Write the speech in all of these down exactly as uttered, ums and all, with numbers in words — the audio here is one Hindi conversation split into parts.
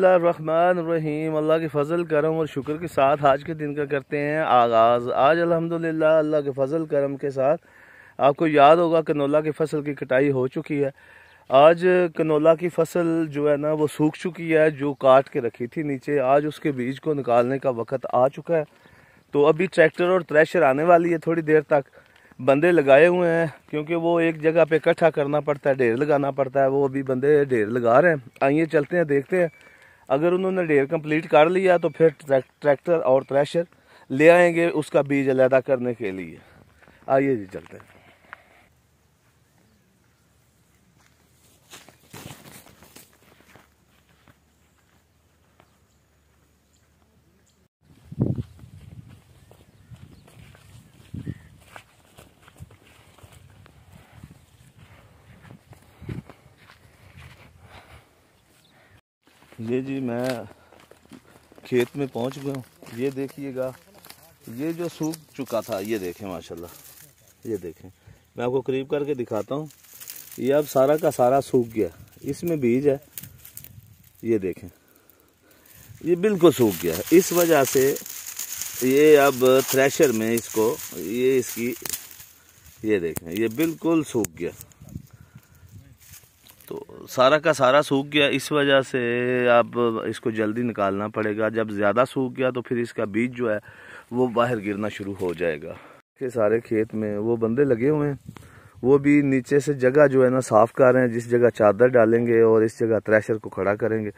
बिस्मिल्लाहिर्रहमानिर्रहीम। अल्लाह के फ़ज़ल करम और शुक्र के साथ आज के दिन का करते हैं आगाज़। आज अल्हम्दुलिल्लाह अल्लाह के फ़ज़ल करम के साथ आपको याद होगा कनोला की फ़सल की कटाई हो चुकी है। आज कनोला की फ़सल जो है ना वो सूख चुकी है, जो काट के रखी थी नीचे। आज उसके बीज को निकालने का वक्त आ चुका है, तो अभी ट्रैक्टर और थ्रेशर आने वाली है। थोड़ी देर तक बंदे लगाए हुए हैं क्योंकि वो एक जगह पे इकट्ठा करना पड़ता है, ढेर लगाना पड़ता है। वो अभी बंदे ढेर लगा रहे हैं। आइए चलते हैं, देखते हैं। अगर उन्होंने ढेर कंप्लीट कर लिया तो फिर ट्रैक्टर और थ्रेशर ले आएंगे उसका बीज अलहदा करने के लिए। आइए जी चलते हैं। ये जी मैं खेत में पहुंच गया हूँ। ये देखिएगा, ये जो सूख चुका था ये देखें माशाल्लाह, ये देखें। मैं आपको करीब करके दिखाता हूँ। ये अब सारा का सारा सूख गया, इसमें बीज है। ये देखें, ये बिल्कुल सूख गया। इस वजह से ये अब थ्रेशर में इसको ये इसकी ये देखें ये बिल्कुल सूख गया, तो सारा का सारा सूख गया। इस वजह से आप इसको जल्दी निकालना पड़ेगा। जब ज़्यादा सूख गया तो फिर इसका बीज जो है वो बाहर गिरना शुरू हो जाएगा। के सारे खेत में वो बंदे लगे हुए हैं, वो भी नीचे से जगह जो है ना साफ़ कर रहे हैं। जिस जगह चादर डालेंगे और इस जगह थ्रेशर को खड़ा करेंगे,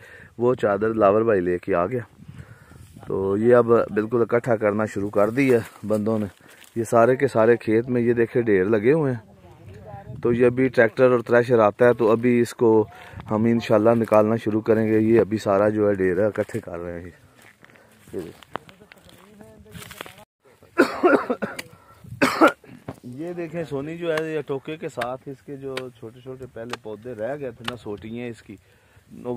वो चादर लावर भाई लेके आ गया। तो ये अब बिल्कुल इकट्ठा करना शुरू कर दी है बंदों ने। ये सारे के सारे खेत में ये देखे ढेर लगे हुए हैं। तो ये अभी ट्रैक्टर और थ्रेशर आता है तो अभी इसको हम इंशाल्लाह निकालना शुरू करेंगे। ये अभी सारा जो है ढेर इकट्ठे कर रहे हैं। ये ये देखें सोनी जो है ये टोके के साथ इसके जो छोटे छोटे पहले पौधे रह गए थे ना, सोटियाँ इसकी,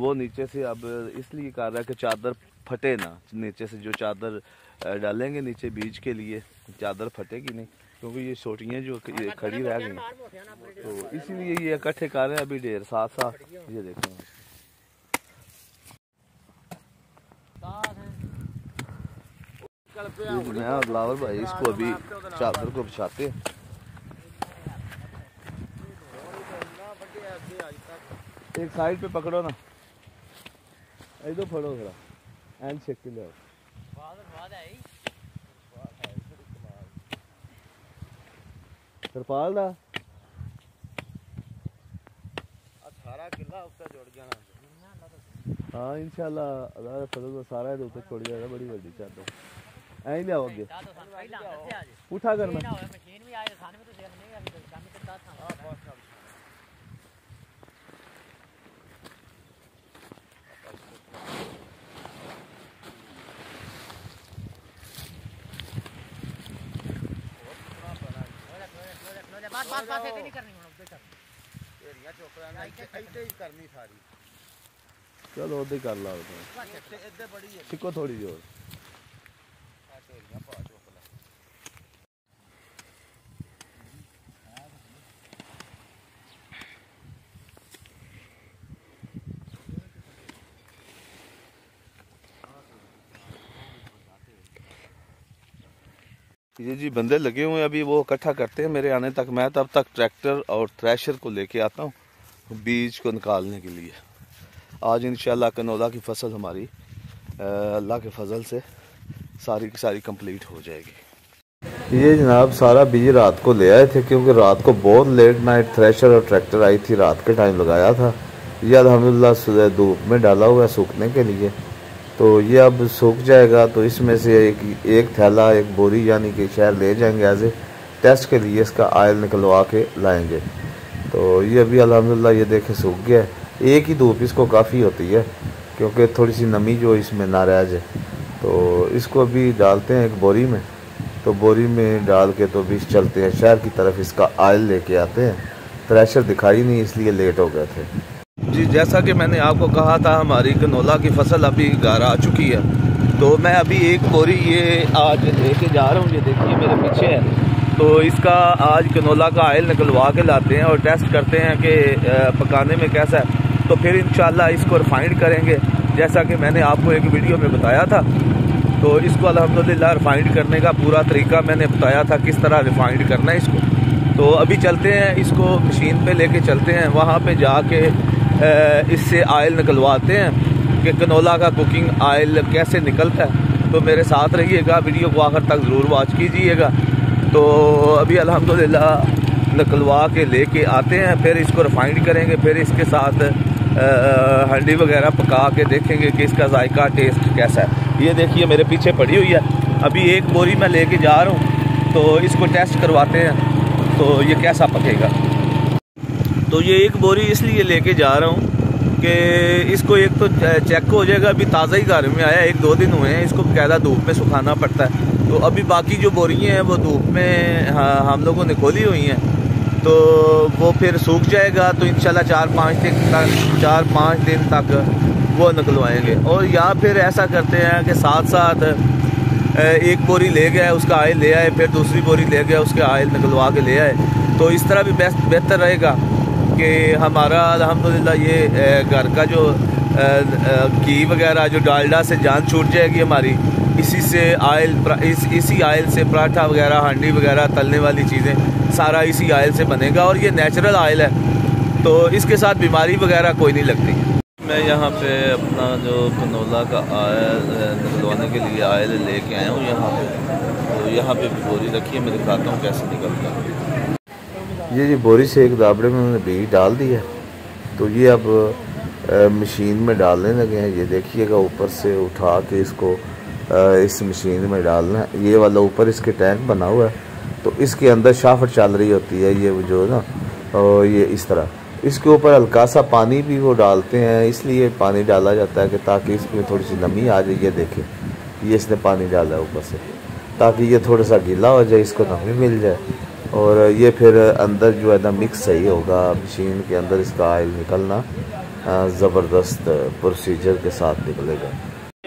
वो नीचे से अब इसलिए कर रहा है कि चादर फटे ना। नीचे से जो चादर डालेंगे नीचे बीज के लिए, चादर फटेगी नहीं क्योंकि ये सोटियाँ जो ये खड़ी रह गई, तो इसीलिए ये इकट्ठे कर रहे हैं अभी ढेर साथ साथ। ये देखें मैं और लावर भाई इसको अभी चादर को बिछाते हैं। एक साइड पे पकड़ो ना, इधर फड़ो थोड़ा एंड शेक ले। तिरपाल दा सारा किला उसका जुड़ जाना। हां इंशाल्लाह अल्लाह फजल सारा दे ऊपर छोड़ जाएगा। बड़ी बड़ी चादर ऐ ले आओ आगे उठा करना। मशीन भी आए खाने में तो देख नहीं अभी काम तो साथ था। हां बहुत बात बात बात ऐसे नहीं करनी होना बेटा। एरिया चोकरा ना ऐसे ही करनी सारी। चलो उधर कर लो उधर। इधर बड़ी है। सिको थोड़ी जोर। ये जी बंदे लगे हुए हैं अभी, वो इकट्ठा करते हैं मेरे आने तक। मैं तब तक ट्रैक्टर और थ्रेशर को लेके आता हूँ बीज को निकालने के लिए। आज इंशाल्लाह कनोला की फसल हमारी अल्लाह के फजल से सारी की सारी कंप्लीट हो जाएगी। ये जनाब सारा बीज रात को ले आए थे क्योंकि रात को बहुत लेट नाइट थ्रेशर और ट्रैक्टर आई थी, रात के टाइम लगाया था। ये अल्हम्दुलिल्लाह सुबह धूप में डाला हुआ है सूखने के लिए, तो ये अब सूख जाएगा। तो इसमें से एक एक थैला एक बोरी यानी कि शहर ले जाएंगे, एज ए टेस्ट के लिए इसका आयल निकलवा के लाएंगे। तो ये अभी अल्हम्दुलिल्लाह ये देखे सूख गया है। एक ही धूप इसको काफ़ी होती है क्योंकि थोड़ी सी नमी जो इसमें ना रह जाए। तो इसको अभी डालते हैं एक बोरी में, तो बोरी में डाल के तो अभी चलते हैं शहर की तरफ, इसका आयल लेके आते हैं। थ्रेशर दिखाई नहीं इसलिए लेट हो गए थे जी। जैसा कि मैंने आपको कहा था हमारी कनोला की फसल अभी घर आ चुकी है, तो मैं अभी एक बोरी ये आज लेके जा रहा हूँ। ये देखिए मेरे पीछे है, तो इसका आज कनोला का आयल निकलवा के लाते हैं और टेस्ट करते हैं कि पकाने में कैसा है। तो फिर इंशाल्लाह इसको रिफाइंड करेंगे जैसा कि मैंने आपको एक वीडियो में बताया था। तो इसको अल्हम्दुलिल्लाह रिफाइंड करने का पूरा तरीका मैंने बताया था, किस तरह रिफाइंड करना है इसको। तो अभी चलते हैं, इसको मशीन पे लेके चलते हैं, वहाँ पे जाके इससे आयल निकलवाते हैं कि कनोला का कुकिंग आयल कैसे निकलता है। तो मेरे साथ रहिएगा, वीडियो को आखिर तक ज़रूर वॉच कीजिएगा। तो अभी अल्हम्दुलिल्लाह निकलवा के लेके आते हैं, फिर इसको रिफाइंड करेंगे, फिर इसके साथ हंडी वगैरह पका के देखेंगे कि इसका जायका टेस्ट कैसा है। ये देखिए मेरे पीछे पड़ी हुई है, अभी एक बोरी मैं लेके जा रहा हूँ, तो इसको टेस्ट करवाते हैं तो ये कैसा पकेगा। तो ये एक बोरी इसलिए लेके जा रहा हूँ कि इसको एक तो चेक हो जाएगा, अभी ताज़ा ही घर में आया, एक दो दिन हुए हैं, इसको बकायदा धूप में सुखाना पड़ता है। तो अभी बाकी जो बोरियाँ हैं वो धूप में हम लोगों ने खोली हुई हैं, तो वो फिर सूख जाएगा। तो इंशाल्लाह चार पाँच दिन तक चार पाँच दिन तक वो निकलवाएंगे। और या फिर ऐसा करते हैं कि साथ साथ एक बोरी ले गया उसका आयल ले आए, फिर दूसरी बोरी ले गया उसके आयल निकलवा के ले आए। तो इस तरह भी बेस्ट बेहतर रहेगा कि हमारा अल्हम्दुलिल्लाह ये घर का जो घी वगैरह जो डालडा से जान छूट जाएगी हमारी, इसी से आयल इस, इसी आयल से पराठा वगैरह हांडी वगैरह तलने वाली चीज़ें सारा इसी आयल से बनेगा। और ये नेचुरल आयल है, तो इसके साथ बीमारी वगैरह कोई नहीं लगती। मैं यहाँ पे अपना जो कनोला का आयल निकलवाने के लिए आयल लेके आया हूँ यहाँ पे, तो यहाँ पे बोरी रखी है, मैं दिखाता हूँ कैसे निकलता है। ये जी बोरी से एक दाबड़े में उन्होंने बीज डाल दी है, तो ये अब मशीन में डालने लगे हैं। ये देखिएगा ऊपर से उठा के इसको इस मशीन में डालना है। ये वाला ऊपर इसके टैंक बना हुआ है, तो इसके अंदर शाफट चल रही होती है ये जो ना, और ये इस तरह इसके ऊपर हल्का सा पानी भी वो डालते हैं, इसलिए पानी डाला जाता है कि ताकि इसमें थोड़ी सी नमी आ जाए। ये देखें, ये इसने पानी डाला है ऊपर से ताकि ये थोड़ा सा गीला हो जाए, इसको नमी मिल जाए, और ये फिर अंदर जो है ना मिक्स सही होगा मशीन के अंदर। इसका आयल निकलना ज़बरदस्त प्रोसीजर के साथ निकलेगा।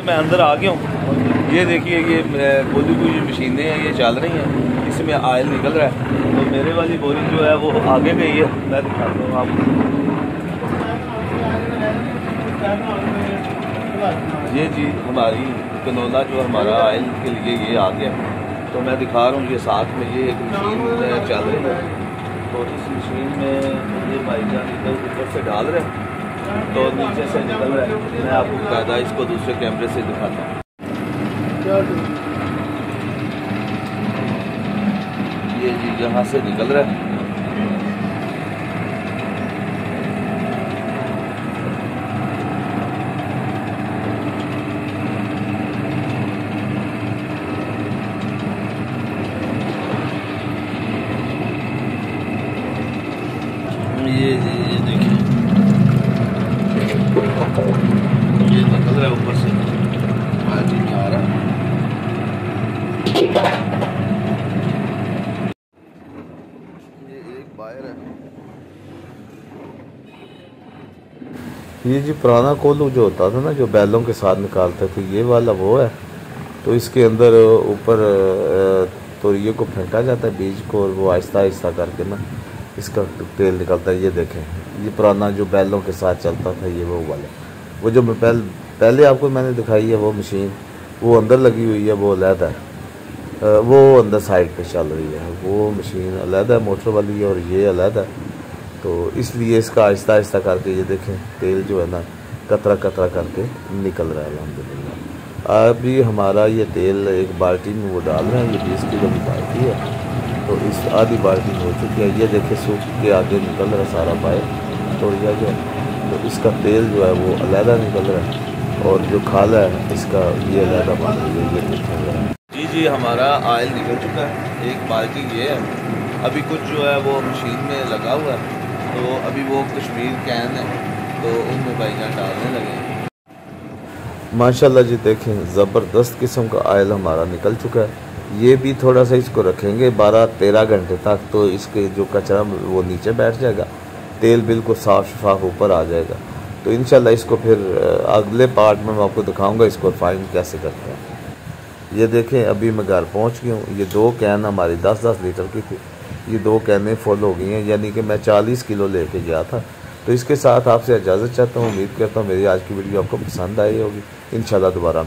मैं अंदर आ गया हूँ, ये देखिए ये बोली हुई मशीनें हैं, ये चल रही हैं, इसमें आयल निकल रहा है। तो मेरे वाली बोरी जो है वो आगे गई है, मैं दिखाता हूँ आपको। ये जी हमारी कनोला जो हमारा आयल के लिए ये आ गया, तो मैं दिखा रहा हूँ। ये साथ में ये एक मशीन चल रही है, तो इस मशीन में ये भाईजान इधर ऊपर से डाल रहे हैं, तो नीचे से निकल रहा है। मैं आपको कायदा इसको दूसरे कैमरे से दिखाता हूँ। ये जी यहाँ से निकल रहा है, ये जी ये देखिए ये निकल रहा है ऊपर से, बाजी आ रहा है। ये जी पुराना कोल्हू जो होता था ना, जो बैलों के साथ निकालते थे, ये वाला वो है। तो इसके अंदर ऊपर तोरिए को फेंका जाता है बीज को, और वो आहिस्ता आहिस्ता करके ना इसका तेल निकलता है। ये देखें, ये पुराना जो बैलों के साथ चलता था, ये वो वाला वो जो मैं पहले पहले आपको मैंने दिखाई है वो मशीन, वो अंदर लगी हुई है, वो अलहदा है, वो अंदर साइड पर चल रही है, वो मशीन अलहदा मोटर वाली है, और ये अलहदा है। तो इसलिए इसका आहिस्ता आहिस्ता करके ये देखें तेल जो है ना कतरा कतरा करके निकल रहा है अल्हम्दुलिल्लाह। अभी हमारा ये तेल एक बाल्टी में वो डाल रहे हैं, ये बीस किलो की बाल्टी है, तो इस आधी बाल्टी हो चुकी है। ये देखें सूख के आगे निकल रहा है सारा पाइप तोड़िया जो, तो इसका तेल जो है वो अलहदा निकल रहा है, और जो खाला है इसका ये अलहदा पानी ये निकल रहा है। जी जी हमारा आयल निकल चुका है, एक बाल्टी ये है। अभी कुछ जो है वो मशीन में लगा हुआ है, तो अभी वो कश्मीर कैन है, तो उनमें भाईजान डालने लगे। माशाल्लाह जी देखें, ज़बरदस्त किस्म का आयल हमारा निकल चुका है। ये भी थोड़ा सा इसको रखेंगे बारह तेरह घंटे तक, तो इसके जो कचरा वो नीचे बैठ जाएगा, तेल बिल्कुल साफ़ शफाफ ऊपर आ जाएगा। तो इंशाल्लाह इसको फिर अगले पार्ट में मैं आपको दिखाऊंगा इसको रिफाइन कैसे करते हैं। ये देखें अभी मैं घर पहुँच गया हूँ। ये दो कैन हमारी दस दस लीटर की थी, ये दो कैनें फुल हो गई हैं, यानी कि मैं चालीस किलो लेके गया था, तो इसके साथ आपसे इजाज़त चाहता हूँ। उम्मीद करता हूँ मेरी आज की वीडियो आपको पसंद आई होगी। इंशाल्लाह दोबारा